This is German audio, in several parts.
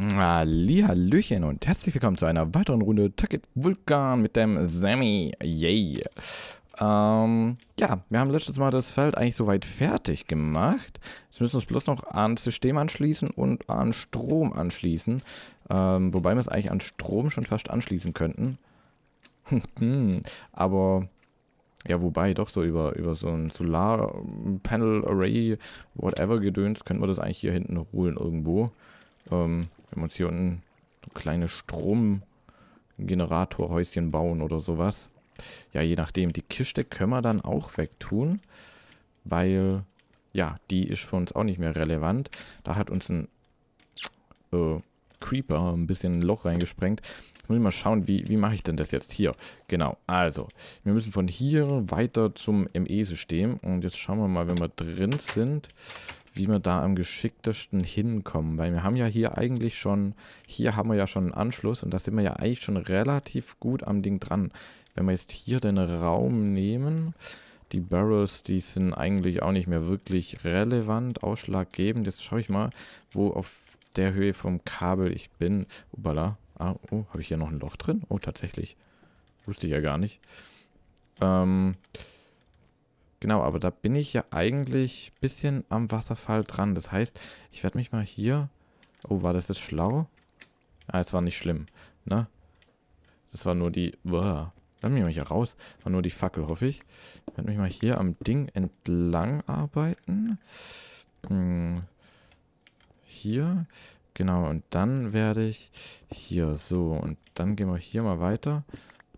Hallihallöchen und herzlich willkommen zu einer weiteren Runde Tekkit Vulkan mit dem Sammy. Yay! Ja, wir haben letztes Mal das Feld eigentlich soweit fertig gemacht. Jetzt müssen wir es bloß noch ans System anschließen und an Strom anschließen. Wobei wir es eigentlich an Strom schon fast anschließen könnten. Aber... ja, wobei, doch so über so ein Solar-Panel-Array, whatever Gedöns, könnten wir das eigentlich hier hinten holen irgendwo. Wenn wir uns hier unten so kleine Stromgeneratorhäuschen bauen oder sowas. Ja, je nachdem. Die Kiste können wir dann auch wegtun, weil, ja, die ist für uns auch nicht mehr relevant. Da hat uns ein Creeper ein bisschen ein Loch reingesprengt. Muss ich mal schauen, wie mache ich denn das jetzt hier? Genau, also, wir müssen von hier weiter zum ME-System. Und jetzt schauen wir mal, wenn wir drin sind, wie wir da am geschicktesten hinkommen. Weil wir haben ja hier eigentlich schon, hier haben wir ja schon einen Anschluss. Und da sind wir ja eigentlich schon relativ gut am Ding dran. Wenn wir jetzt hier den Raum nehmen, die Barrels, die sind eigentlich auch nicht mehr wirklich relevant, ausschlaggebend. Jetzt schaue ich mal, wo auf der Höhe vom Kabel ich bin. Upala. Ah, oh, habe ich hier noch ein Loch drin? Oh, tatsächlich. Wusste ich ja gar nicht. Genau, aber da bin ich ja eigentlich ein bisschen am Wasserfall dran. Das heißt, ich werde mich mal hier... oh, war das jetzt schlau? Ah, es war nicht schlimm, ne? Das war nur die... uah, lass mich mal hier raus. War nur die Fackel, hoffe ich. Ich werde mich mal hier am Ding entlang arbeiten. Hier... genau, und dann werde ich hier so, und dann gehen wir hier mal weiter.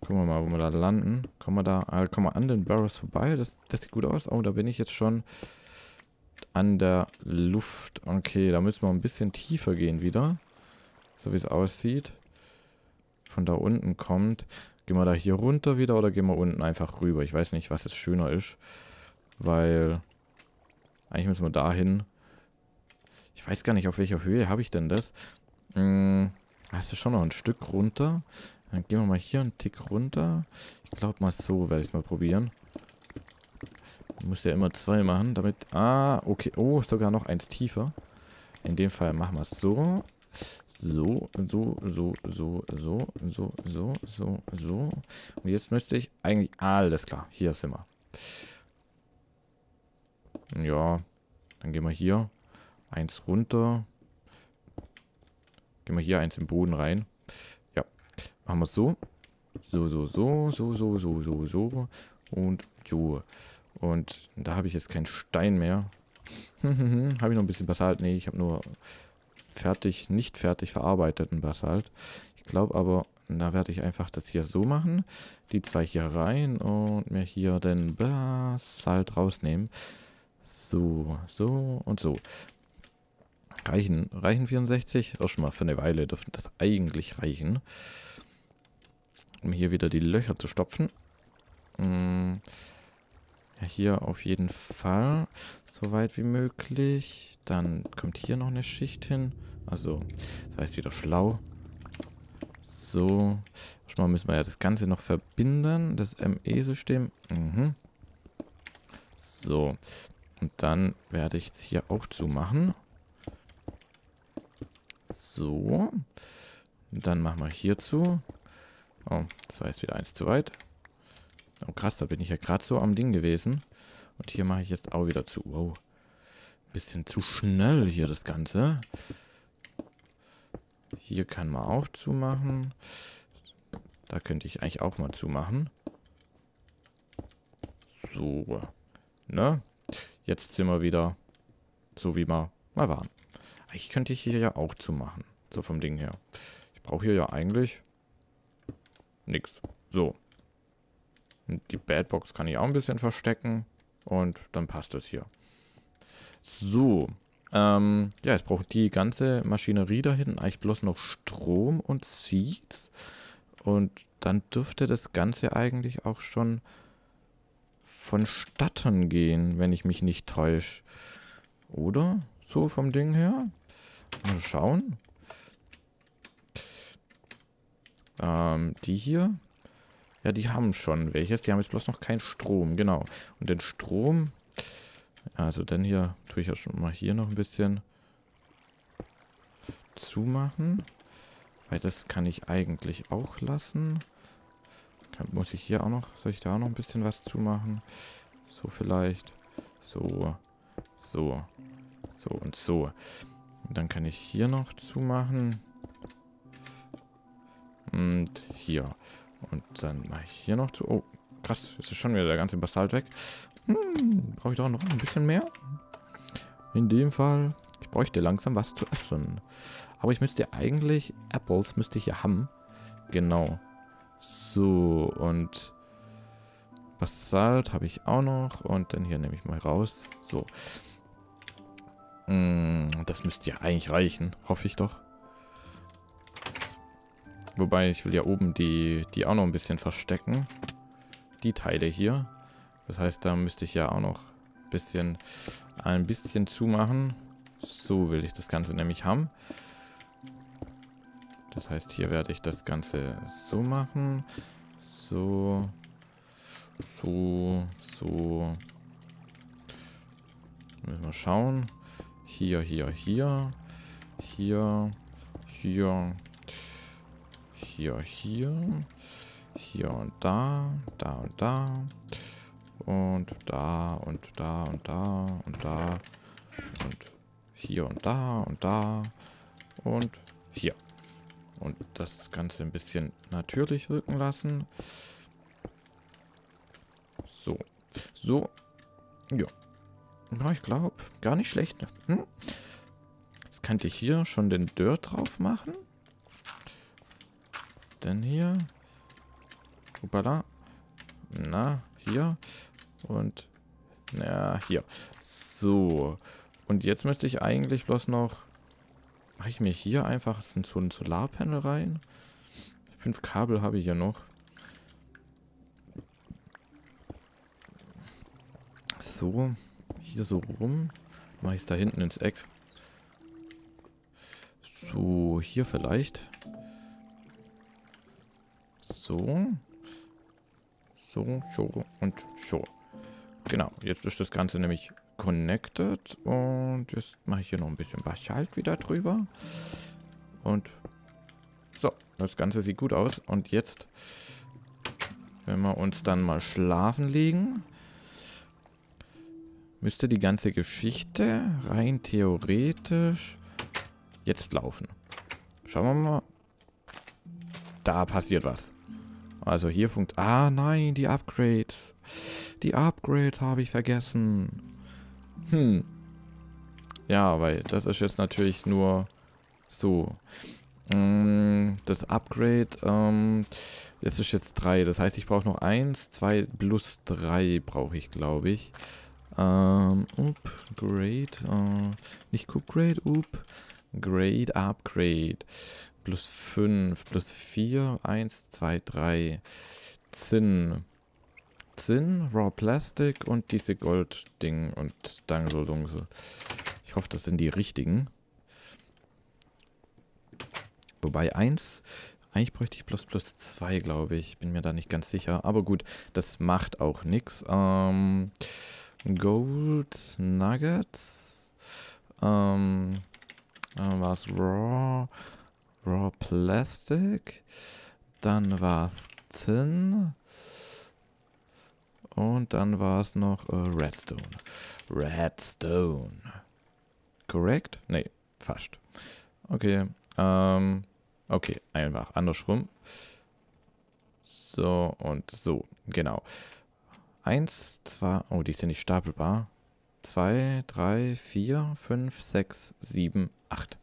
Gucken wir mal, wo wir da landen. Kommen wir da, kommen wir an den Barrels vorbei. Das sieht gut aus. Oh, da bin ich jetzt schon an der Luft. Okay, da müssen wir ein bisschen tiefer gehen wieder. So wie es aussieht. Von da unten kommt. Gehen wir da hier runter wieder oder gehen wir unten einfach rüber? Ich weiß nicht, was es schöner ist. Weil eigentlich müssen wir da hin. Ich weiß gar nicht, auf welcher Höhe habe ich denn das. Das ist schon noch ein Stück runter. Dann gehen wir mal hier einen Tick runter. Ich glaube mal so werde ich es mal probieren. Ich muss ja immer zwei machen, damit... ah, okay. Oh, sogar noch eins tiefer. In dem Fall machen wir es so. So, so, so, so, so, so, so, so, so. Und jetzt müsste ich eigentlich... alles klar, hier sind wir. Ja, dann gehen wir hier. Eins runter. Gehen wir hier eins im Boden rein. Ja. Machen wir es so. So, so, so, so, so, so, so, so. Und so. Und da habe ich jetzt keinen Stein mehr. Habe ich noch ein bisschen Basalt? Nee, ich habe nur fertig, nicht fertig verarbeiteten Basalt. Ich glaube aber, da werde ich einfach das hier so machen. Die zwei hier rein und mir hier den Basalt rausnehmen. So, so und so. Reichen 64? Auch schon mal für eine Weile dürfte das eigentlich reichen. Um hier wieder die Löcher zu stopfen. Ja, hier auf jeden Fall so weit wie möglich. Dann kommt hier noch eine Schicht hin. Also, das heißt wieder schlau. So. Schon mal müssen wir ja das Ganze noch verbinden. Das ME-System. Mhm. So. Und dann werde ich es hier auch zumachen. So. Und dann machen wir hier zu. Oh, das war jetzt wieder eins zu weit. Oh krass, da bin ich ja gerade so am Ding gewesen. Und hier mache ich jetzt auch wieder zu. Wow. Bisschen zu schnell hier das Ganze. Hier kann man auch zumachen. Da könnte ich eigentlich auch mal zumachen. So. Ne? Jetzt sind wir wieder so, wie wir mal waren. Eigentlich könnte ich hier ja auch zumachen. So vom Ding her. Ich brauche hier ja eigentlich nichts. So. Und die Badbox kann ich auch ein bisschen verstecken. Und dann passt es hier. So. Ja, jetzt braucht die ganze Maschinerie da hinten eigentlich bloß noch Strom und Seeds. Und dann dürfte das Ganze eigentlich auch schon vonstatten gehen, wenn ich mich nicht täusche. Oder? So vom Ding her. Mal schauen. Die hier. Ja, die haben schon welches. Die haben jetzt bloß noch keinen Strom. Genau. Und den Strom. Also den hier tue ich ja schon mal hier noch ein bisschen. zumachen. Weil das kann ich eigentlich auch lassen. Muss ich hier auch noch, soll ich da auch noch ein bisschen was zumachen? So vielleicht. So. So. So und so. Und dann kann ich hier noch zumachen. Und hier. Und dann mache ich hier noch zu. Oh, krass. Ist schon wieder der ganze Basalt weg. Hm, brauche ich doch noch ein bisschen mehr? In dem Fall. Ich bräuchte langsam was zu essen. Aber ich müsste eigentlich... Apples müsste ich ja haben. Genau. So, und... Basalt habe ich auch noch. Und dann hier nehme ich mal raus. So. Das müsste ja eigentlich reichen. Hoffe ich doch. Wobei, ich will ja oben die auch noch ein bisschen verstecken. Die Teile hier. Das heißt, da müsste ich ja auch noch ein bisschen zumachen. So will ich das Ganze nämlich haben. Das heißt, hier werde ich das Ganze so machen. So. So. So. Müssen wir schauen. Hier, hier, hier. Hier. Hier. Hier, hier. Hier und da. Da und da. Und da und da und da und da. Und hier und da und da. Und hier. Und das Ganze ein bisschen natürlich wirken lassen. So. So. Ja. Na, ich glaube, gar nicht schlecht. Hm? Jetzt kann ich hier schon den Dirt drauf machen. Dann hier. Hoppala. Na, hier. Und na, hier. So. Und jetzt müsste ich eigentlich bloß noch... Mache ich mir hier einfach so ein Solarpanel rein. 5 Kabel habe ich hier noch. So. Hier so rum. Mache ich es da hinten ins Eck. So, hier vielleicht. So. So, so und so. Genau, jetzt ist das Ganze nämlich connected und jetzt mache ich hier noch ein bisschen Basalt wieder drüber und so, das Ganze sieht gut aus. Und jetzt, wenn wir uns dann mal schlafen legen, müsste die ganze Geschichte rein theoretisch jetzt laufen. Schauen wir mal, da passiert was. Also hier funktioniert, ah nein, die Upgrades, habe ich vergessen. Hm. Ja, weil das ist jetzt natürlich nur so. Das Upgrade, das ist jetzt 3. Das heißt, ich brauche noch 1, 2 plus 3 brauche ich, glaube ich. Upgrade, nicht Cookgrade, Upgrade, Upgrade. Plus 5, plus 4, 1, 2, 3. Zinn. Raw Plastic und diese Gold-Ding und Dangseldungse. Ich hoffe, das sind die richtigen. Wobei 1, eigentlich bräuchte ich plus 2, glaube ich. Bin mir da nicht ganz sicher. Aber gut, das macht auch nichts. Gold Nuggets. Was Raw Plastic. Dann war es Zinn. Und dann war es noch Redstone. Korrekt? Nee, fast. Okay. Okay, einfach andersrum. So und so. Genau. 1, 2. Oh, die sind nicht stapelbar. 2, 3, 4, 5, 6, 7, 8.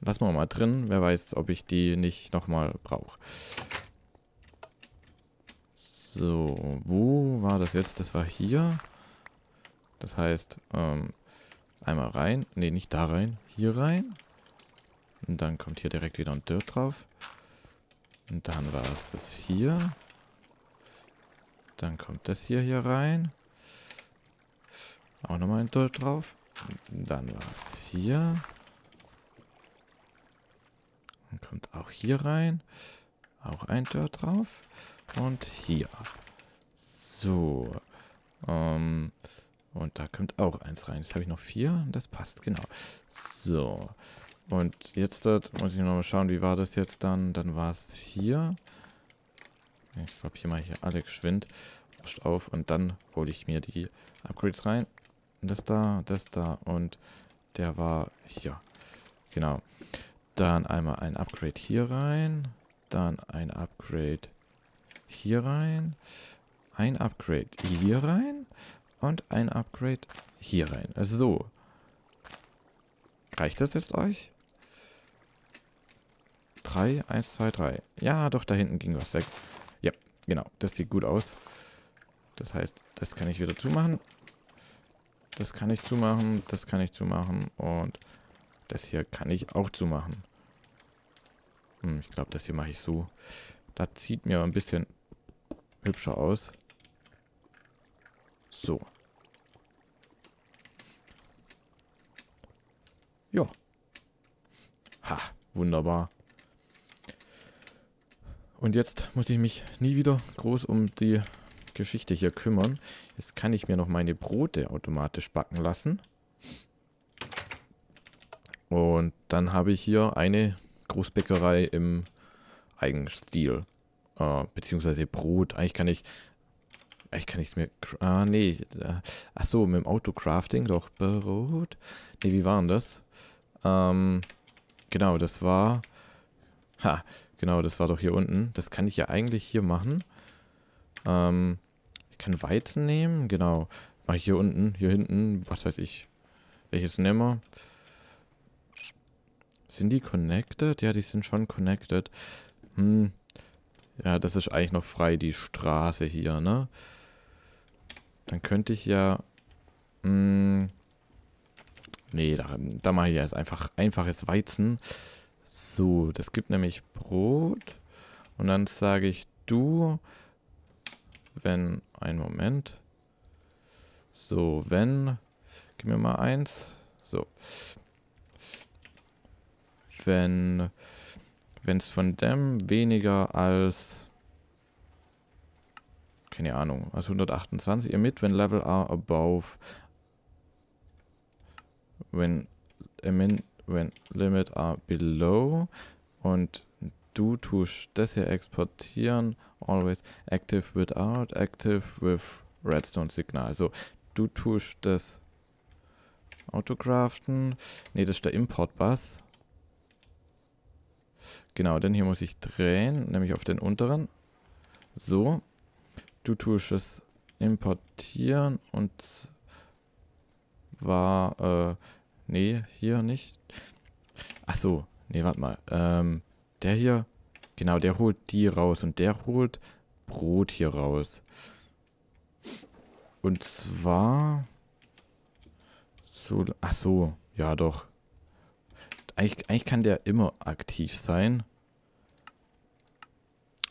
Lassen wir mal drin. Wer weiß, ob ich die nicht nochmal brauche. So, wo war das jetzt? Das war hier. Das heißt, einmal rein. Ne, nicht da rein. Hier rein. Und dann kommt hier direkt wieder ein Dirt drauf. Und dann war es das hier. Dann kommt das hier rein. Auch nochmal ein Dirt drauf. Und dann war es hier. Dann kommt auch hier rein. Auch ein Dirt drauf. Und hier. So. Und da kommt auch eins rein. Jetzt habe ich noch 4. Das passt, genau. So. Und jetzt das, muss ich nochmal schauen, wie war das jetzt dann? Dann war es hier. Ich glaube, hier mache ich alle geschwind auf und dann hole ich mir die Upgrades rein. Das da und der war hier. Genau. Dann einmal ein Upgrade hier rein. Dann ein Upgrade hier rein. Ein Upgrade hier rein. Und ein Upgrade hier rein. Also so. Reicht das jetzt euch? 3, 1, 2, 3. Ja, doch, da hinten ging was weg. Ja, genau. Das sieht gut aus. Das heißt, das kann ich wieder zumachen. Das kann ich zumachen. Das kann ich zumachen. Und das hier kann ich auch zumachen. Ich glaube, das hier mache ich so. Das sieht mir ein bisschen hübscher aus. So. Ja. Ha, wunderbar. Und jetzt muss ich mich nie wieder groß um die Geschichte hier kümmern. Jetzt kann ich mir noch meine Brote automatisch backen lassen. Und dann habe ich hier eine Großbäckerei im eigenen Stil. Beziehungsweise Brot. Eigentlich kann ich es mir... Ah, nee. Achso, mit dem Autocrafting doch. Brot. Nee, wie war denn das? Genau, das war... Ha, genau, das war doch hier unten. Das kann ich ja eigentlich hier machen. Ich kann Weizen nehmen. Genau. Mache ich hier unten, hier hinten. Was weiß ich. Welches nehmen wir? Sind die connected? Ja, die sind schon connected. Hm. Ja, das ist eigentlich noch frei, die Straße hier, ne? Dann könnte ich ja... nee, da mache ich jetzt einfach einfaches Weizen. So, das gibt nämlich Brot. Und dann sage ich, du... Wenn... Einen Moment. So, wenn... Gib mir mal eins. So... Wenn es von dem weniger als, keine Ahnung, als 128, emit when level are above, when limit are below, und du tust das hier exportieren, always active without, active with Redstone Signal. Also du tust das Autocraften, nee, das ist der Import-Bus. Genau, denn hier muss ich drehen, nämlich auf den unteren. So. Du tust es importieren und war, nee, hier nicht. Ach so, nee, warte mal. Der hier, genau, der holt die raus und der holt Brot hier raus. Und zwar, so, ach so, ja doch. Eigentlich kann der immer aktiv sein.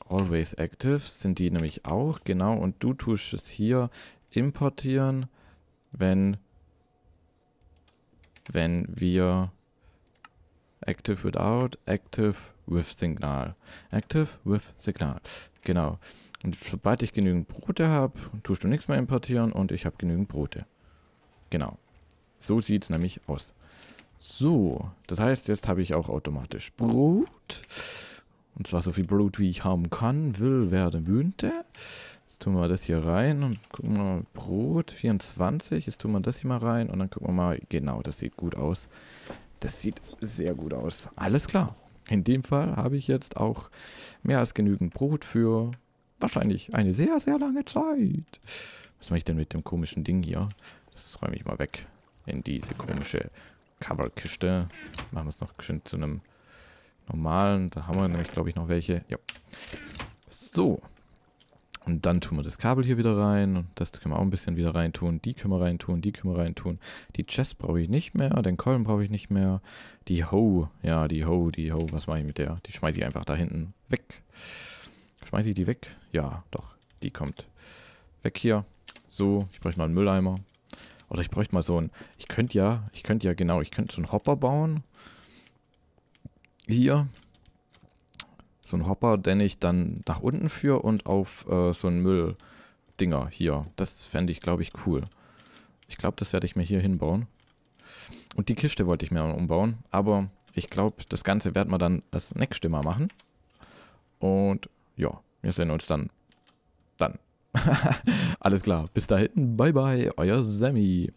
Always active sind die nämlich auch. Genau, und du tust es hier importieren, wenn wir active without, active with Signal. Active with Signal, genau. Und sobald ich genügend Brote habe, tust du nichts mehr importieren und ich habe genügend Brote. Genau, so sieht es nämlich aus. So, das heißt, jetzt habe ich auch automatisch Brot. Und zwar so viel Brot, wie ich haben kann, will, werde, wünschte. Jetzt tun wir das hier rein und gucken wir mal, Brot 24. Jetzt tun wir das hier mal rein und dann gucken wir mal, genau, das sieht gut aus. Das sieht sehr gut aus. Alles klar. In dem Fall habe ich jetzt auch mehr als genügend Brot für wahrscheinlich eine sehr, sehr lange Zeit. Was mache ich denn mit dem komischen Ding hier? Das räume ich mal weg in diese komische... Coverkiste. Machen wir es noch schön zu einem normalen. Da haben wir nämlich, glaube ich, noch welche. Ja. So. Und dann tun wir das Kabel hier wieder rein. Und das können wir auch ein bisschen wieder reintun. Die können wir reintun. Die können wir reintun. Die Chest brauche ich nicht mehr. Den Kolben brauche ich nicht mehr. Die Hoe. Ja, die Hoe, die Hoe. Was mache ich mit der? Die schmeiße ich einfach da hinten weg. Schmeiße ich die weg? Ja, doch. Die kommt weg hier. So. Ich bräuchte mal einen Mülleimer. Oder ich bräuchte mal so ein... Ich könnte ja genau, ich könnte so einen Hopper bauen. Hier. So einen Hopper, den ich dann nach unten führe und auf so einen Mülldinger hier. Das fände ich, glaube ich, cool. Ich glaube, das werde ich mir hier hinbauen. Und die Kiste wollte ich mir umbauen, aber Ich glaube, das Ganze werden wir dann als nächstes Mal machen. Und ja, wir sehen uns dann. Alles klar, bis dahin, bye bye, euer Sammy.